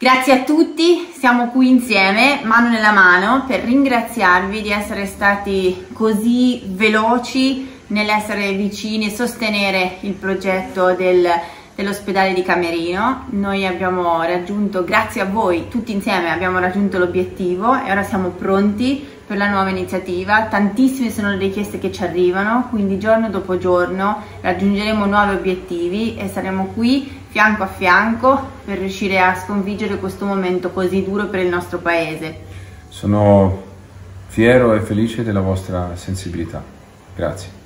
Grazie a tutti, siamo qui insieme, mano nella mano, per ringraziarvi di essere stati così veloci nell'essere vicini e sostenere il progetto dell'ospedale di Camerino. Noi abbiamo raggiunto, grazie a voi, tutti insieme abbiamo raggiunto l'obiettivo e ora siamo pronti per la nuova iniziativa. Tantissime sono le richieste che ci arrivano, quindi giorno dopo giorno raggiungeremo nuovi obiettivi e saremo qui fianco a fianco per riuscire a sconfiggere questo momento così duro per il nostro paese. Sono fiero e felice della vostra sensibilità. Grazie.